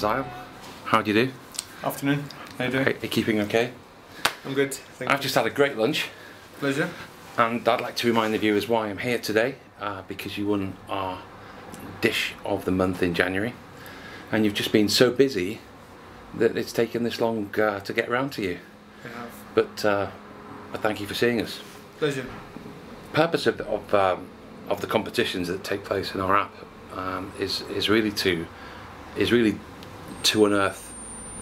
Zyl. How do you do? Afternoon. How you doing? Are you keeping okay? I'm good. Thank you. I've just had a great lunch. Pleasure. And I'd like to remind the viewers why I'm here today, because you won our dish of the month in January, and you've just been so busy that it's taken this long to get round to you. We have. But thank you for seeing us. Pleasure. Purpose of the competitions that take place in our app is really to unearth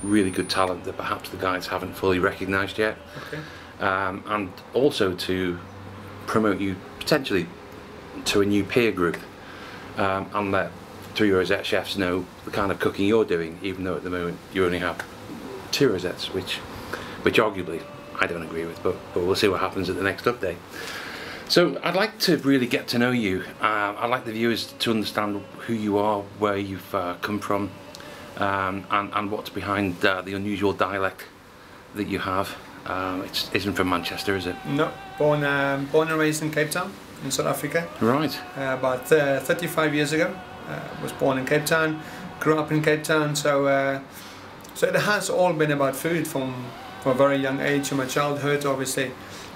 really good talent that perhaps the guides haven't fully recognised yet, okay. And also to promote you potentially to a new peer group, and let 3 rosette chefs know the kind of cooking you're doing, even though at the moment you only have 2 rosettes, which arguably I don't agree with, but we'll see what happens at the next update. So I'd like to really get to know you. I'd like the viewers to understand who you are, where you've come from, and what's behind the unusual dialect that you have. It isn't from Manchester, is it? No, born and raised in Cape Town, in South Africa. Right. About 35 years ago, was born in Cape Town, grew up in Cape Town. So it has all been about food from a very young age in my childhood, obviously.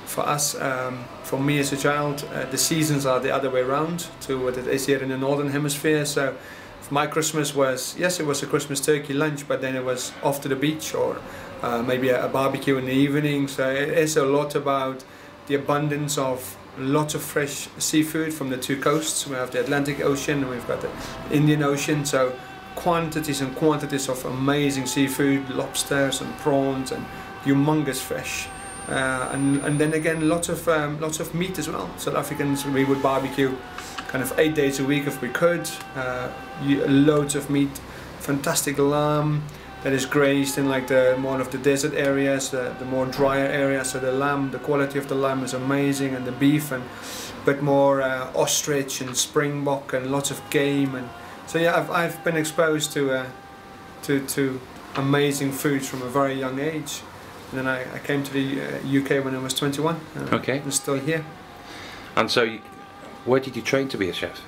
For us, for me as a child, the seasons are the other way around to what it is here in the Northern Hemisphere. So for my Christmas was, yes, it was a Christmas turkey lunch, but then it was off to the beach or maybe a barbecue in the evening. So it is a lot about the abundance of lots of fresh seafood from the 2 coasts. We have the Atlantic Ocean and we've got the Indian Ocean. So quantities and quantities of amazing seafood, lobsters and prawns and humongous fish. And then again, lots of meat as well. South Africans, we would barbecue kind of 8 days a week if we could. Loads of meat, fantastic lamb that is grazed in like the more of the desert areas, the more drier areas. So the lamb, the quality of the lamb is amazing, and the beef, and a bit more ostrich and springbok and lots of game. And so yeah, I've been exposed to amazing foods from a very young age. And then I came to the UK when I was 21. Okay. I'm still here. And so, where did you train to be a chef?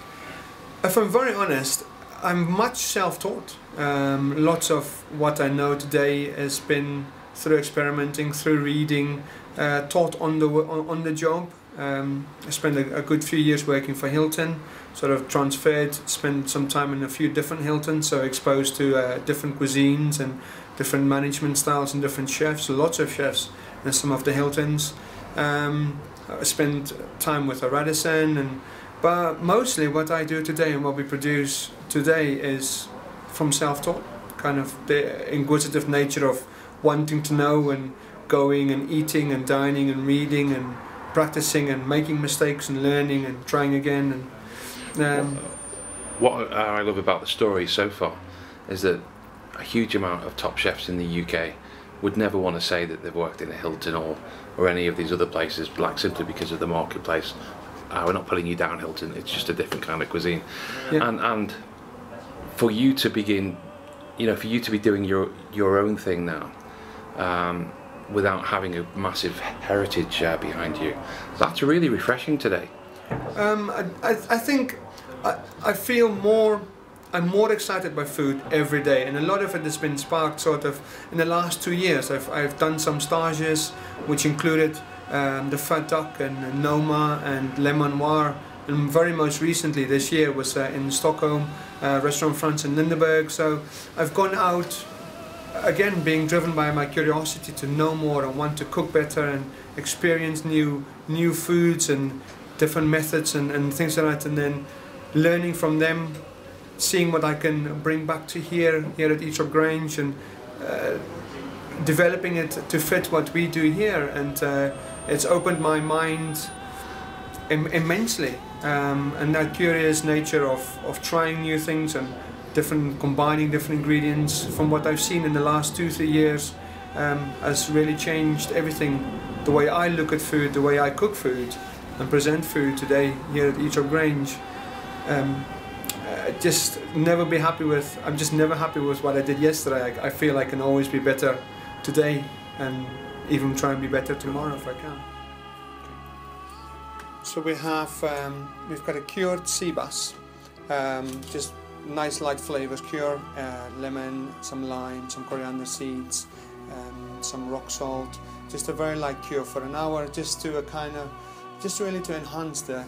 If I'm very honest, I'm much self-taught. Lots of what I know today has been through experimenting, through reading, taught on the job. I spent a good few years working for Hilton, sort of transferred, spent some time in a few different Hiltons, so exposed to different cuisines and different management styles and different chefs, lots of chefs in some of the Hiltons. I spent time with a Radisson, but mostly what I do today and what we produce today is from self-taught, kind of the inquisitive nature of wanting to know and going and eating and dining and reading and practicing and making mistakes and learning and trying again. And what I love about the story so far is that a huge amount of top chefs in the UK would never want to say that they've worked in a Hilton or any of these other places, like simply because of the marketplace. We're not putting you down, Hilton, it's just a different kind of cuisine. Yeah. And for you to begin, you know, for you to be doing your own thing now, without having a massive heritage behind you. That's really refreshing today. I think I feel more, I'm more excited by food every day, and a lot of it has been sparked sort of in the last 2 years. I've done some stages which included the Fat Duck and Noma and Le Manoir, and very most recently this year was in Stockholm, Restaurant France in Lindeberg. So I've gone out again, being driven by my curiosity to know more and want to cook better and experience new foods and different methods and things like that, and then learning from them, seeing what I can bring back to here at Ich of Grange, and developing it to fit what we do here. And it's opened my mind immensely, and that curious nature of trying new things and combining different ingredients from what I've seen in the last 2-3 years has really changed everything. The way I look at food, the way I cook food and present food today here at Ich of Grange. I'm just never happy with what I did yesterday. I feel I can always be better today, and even try and be better tomorrow if I can. So we've got a cured sea bass, just nice light flavors, cure, lemon, some lime, some coriander seeds, some rock salt, just a very light cure for an hour, just to really to enhance the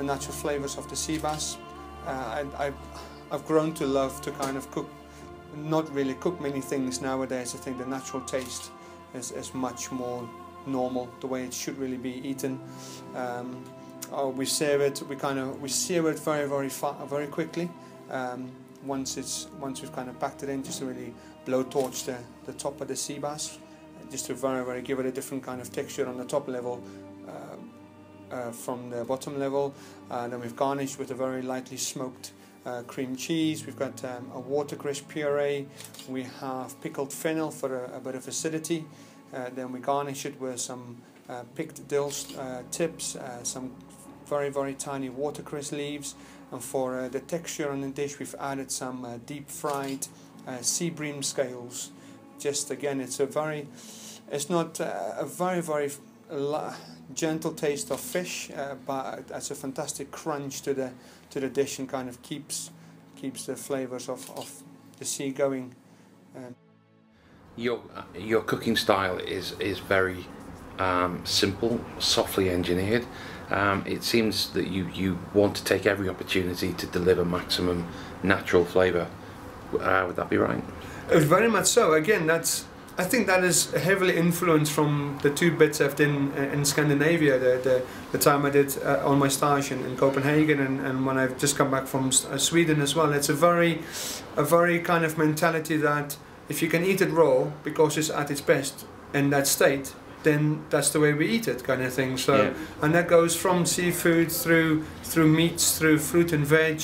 natural flavors of the sea bass. I've grown to love to cook, not really cook many things nowadays. I think the natural taste is much more normal, the way it should really be eaten. We sear it. We sear it very quickly. Once we've packed it in, just to really blowtorch the top of the sea bass, just to very give it a different texture on the top level from the bottom level. Then we've garnished with a very lightly smoked cream cheese. We've got a watercress puree. We have pickled fennel for a bit of acidity. Then we garnish it with some picked dill tips, some very tiny watercress leaves, and for the texture on the dish we've added some deep fried sea bream scales. Just again, it's not a very gentle taste of fish, but it's a fantastic crunch to the dish, and keeps the flavors of the sea going. Your cooking style is very simple, softly engineered. It seems that you want to take every opportunity to deliver maximum natural flavour. Would that be right? Very much so. Again, I think that is heavily influenced from the two bits I've done in Scandinavia, the time I did on my stage in Copenhagen, and when I've just come back from Sweden as well. It's a very mentality that if you can eat it raw because it's at its best in that state, then that's the way we eat it, thing. So, yeah. And that goes from seafood through meats, through fruit and veg.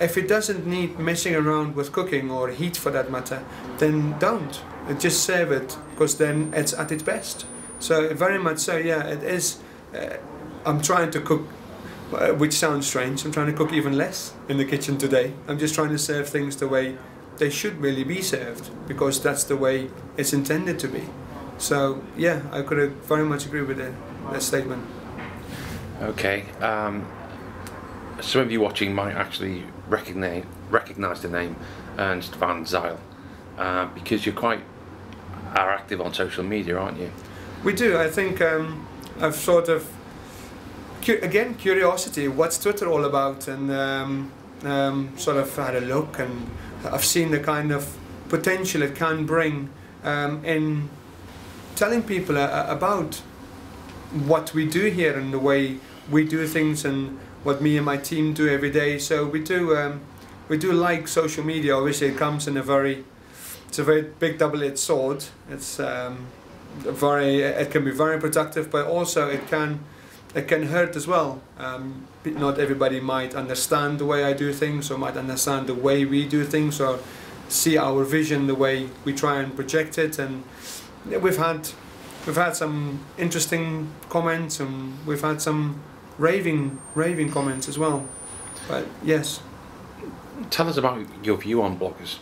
If it doesn't need messing around with cooking or heat for that matter, then don't. Just serve it, because then it's at its best. So very much so, yeah, it is. I'm trying to cook, which sounds strange, I'm trying to cook even less in the kitchen today. I'm just trying to serve things the way they should really be served, because that's the way it's intended to be. So yeah, I could very much agree with that statement. Okay, some of you watching might actually recognise the name Ernst van Zyl, because you're are active on social media, aren't you? We do. I think I've curiosity. What's Twitter all about? And had a look, and I've seen the potential it can bring in telling people about what we do here and the way we do things and what me and my team do every day. So we do like social media. Obviously, it comes in it's a very big double-edged sword. It's it can be very productive, but also it can hurt as well. Not everybody might understand the way I do things, or might understand the way we do things, or see our vision the way we try and project it. And we've had some interesting comments, and we've had some raving comments as well. But yes, tell us about your view on bloggers.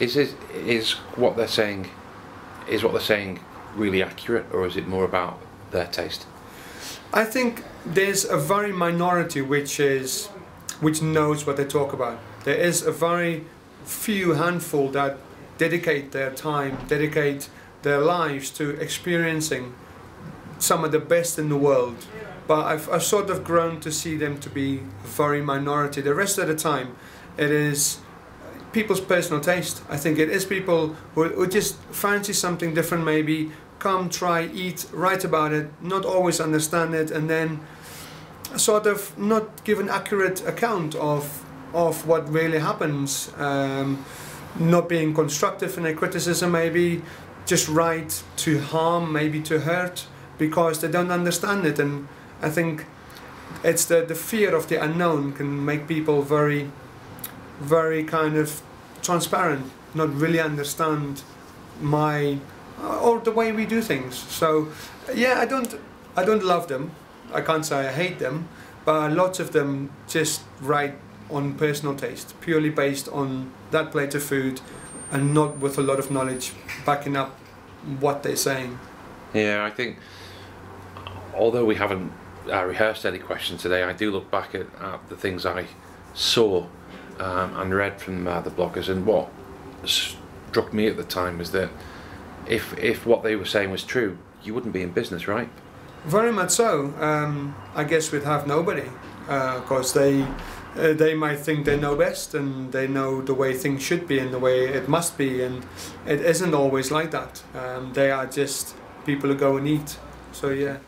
Is what they're saying really accurate, or is it more about their taste? I think there's a very minority which knows what they talk about. There is a very few handful that dedicate their time, dedicate their lives to experiencing some of the best in the world. But I've grown to see them to be a very minority. The rest of the time, it is people's personal taste. I think it is people who just fancy something different, maybe come, try, eat, write about it, not always understand it, and then not give an accurate account of what really happens, not being constructive in their criticism, maybe just write to harm, maybe to hurt, because they don't understand it. And I think it's the fear of the unknown can make people very transparent, not really understand or the way we do things. So yeah, I don't love them. I can't say I hate them, but lots of them just write on personal taste, purely based on that plate of food, and not with a lot of knowledge backing up what they're saying. Yeah, I think, although we haven't rehearsed any questions today, I do look back at the things I saw and read from the bloggers, and what struck me at the time was that if what they were saying was true, you wouldn't be in business, right? Very much so. I guess we'd have nobody, because they might think they know best and they know the way things should be and the way it must be, and it isn't always like that. They are just people who go and eat. So yeah.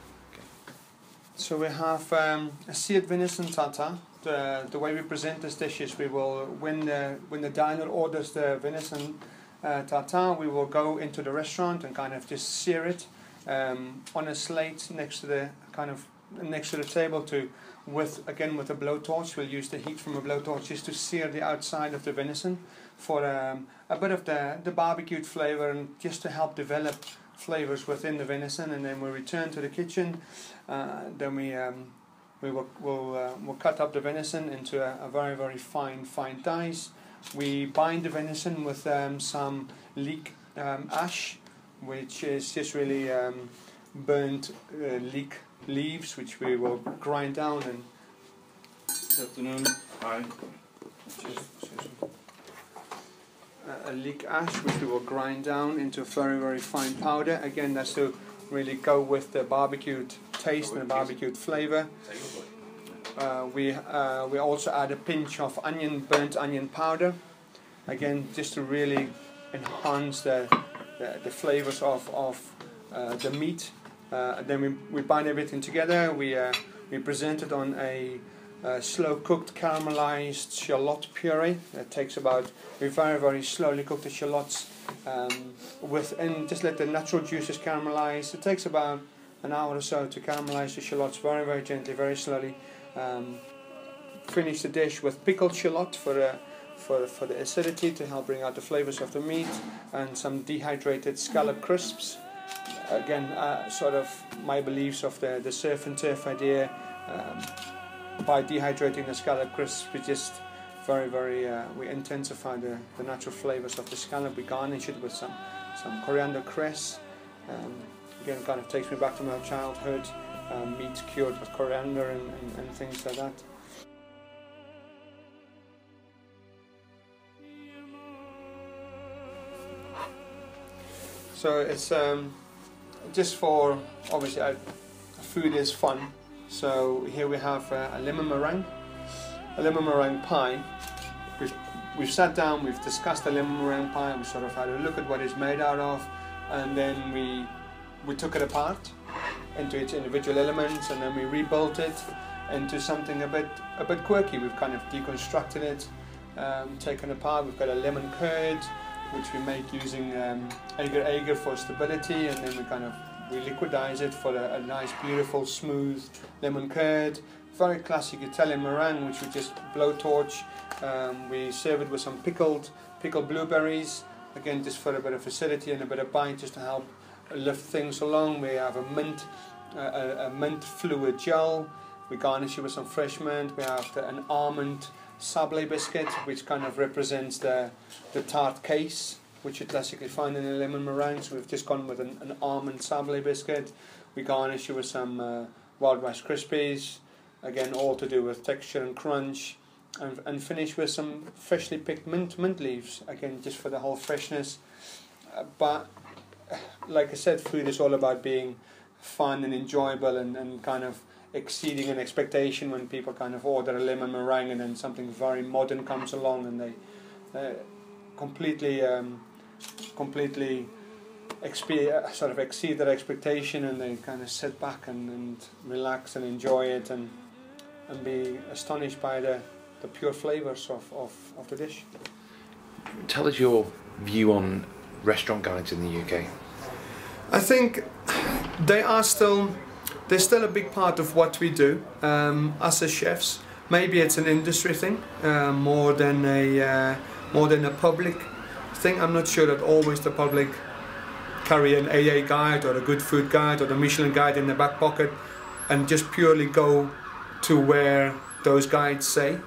So we have a seared venison tartare. The way we present this dish is we will, when the diner orders the venison tartare, we will go into the restaurant and kind of just sear it on a slate next to the table, with a blowtorch. We'll use the heat from a blowtorch just to sear the outside of the venison for a bit of the barbecued flavor, and just to help develop flavors within the venison. And then we return to the kitchen. Then we'll cut up the venison into a very, very fine dice. We bind the venison with some leek ash, which is just really burnt leek leaves, which we will grind down. And good afternoon. Hi. A leek ash, which we will grind down into a very, very fine powder. Again, that's to really go with the barbecued taste and the barbecued flavor. We also add a pinch of onion, burnt onion powder, again just to really enhance the flavors of the meat. Then we bind everything together. We present it on a slow cooked caramelized shallot puree. That takes about, we very, very slowly cook the shallots and just let the natural juices caramelize. It takes about an hour or so to caramelize the shallots, very, very gently, very slowly. Finish the dish with pickled shallot for the acidity, to help bring out the flavors of the meat, and some dehydrated scallop crisps. Again, sort of my beliefs of the surf and turf idea. By dehydrating the scallop crisps, we just very, very intensify the natural flavors of the scallop. We garnish it with some coriander cress. Again, kind of takes me back to my childhood. Meat cured with coriander and things like that. So it's just for, obviously, food is fun. So here we have a lemon meringue, pie. We've sat down, we've discussed the lemon meringue pie. We sort of had a look at what it's made out of, and then we took it apart into its individual elements, and then we rebuilt it into something a bit quirky. We've kind of deconstructed it, taken apart. We've got a lemon curd, which we make using agar agar for stability, and then we liquidize it for a nice, beautiful, smooth lemon curd. Very classic Italian meringue, which we just blowtorch. We serve it with some pickled blueberries. Again, just for a bit of acidity and a bit of bite, just to help lift things along. We have a mint fluid gel. We garnish it with some fresh mint. We have an almond sablé biscuit, which kind of represents the tart case, which you classically find in a lemon meringue. So we've just gone with an almond sablé biscuit. We garnish it with some wild Rice Krispies, again all to do with texture and crunch, and finish with some freshly picked mint leaves, again just for the whole freshness. But like I said, food is all about being fun and enjoyable, and kind of exceeding an expectation when people kind of order a lemon meringue and then something very modern comes along and they completely sort of exceed their expectation, and they kind of sit back and relax and enjoy it and be astonished by the pure flavors of the dish. Tell us your view on restaurant guides in the UK. I think they're still a big part of what we do, us as chefs. Maybe it's an industry thing more than a public thing. I'm not sure that always the public carry an AA guide or a good food guide or the Michelin guide in their back pocket and just purely go to where those guides say.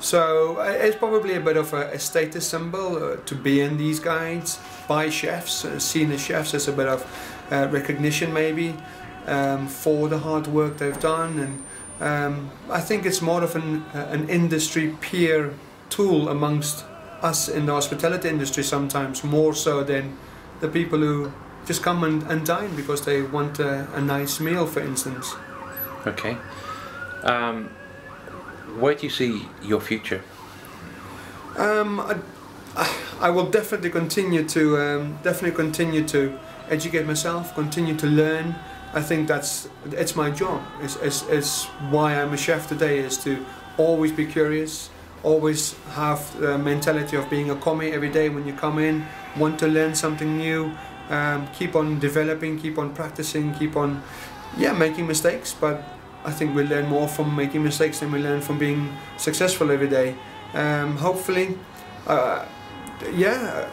So it's probably a bit of a status symbol to be in these guides by chefs, seen as chefs, as a bit of recognition maybe for the hard work they've done, and I think it's more of an industry peer tool amongst us in the hospitality industry sometimes, more so than the people who just come and dine because they want a nice meal, for instance. Okay. Where do you see your future? I will definitely continue to educate myself, continue to learn. I think it's my job. It's why I'm a chef today, is to always be curious, always have the mentality of being a commie every day when you come in, want to learn something new, keep on developing, keep on practicing, keep on, yeah, making mistakes. But I think we learn more from making mistakes than we learn from being successful every day. Hopefully, yeah,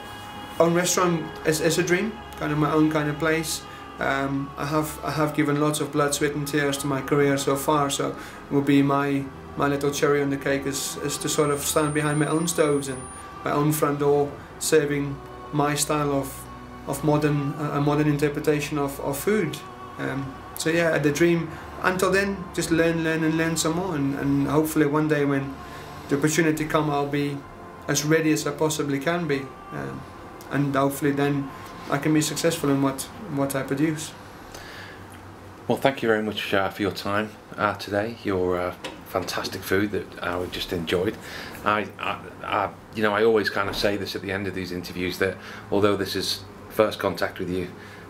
own restaurant is a dream, kind of my own kind of place. I have given lots of blood, sweat and tears to my career so far, so it will be my little cherry on the cake is to sort of stand behind my own stoves and my own front door, serving my style of modern interpretation of food. So yeah, the dream. Until then, just learn and learn some more, and hopefully one day when the opportunity comes, I'll be as ready as I possibly can be, and hopefully then I can be successful in what I produce. Well, thank you very much for your time today. Your fantastic food that I just enjoyed. I you know, I always kind of say this at the end of these interviews, that although this is first contact with you,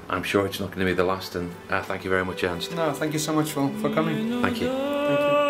I'm sure it's not going to be the last. And thank you very much, Ernst. No, thank you so much for coming. Thank you. Thank you.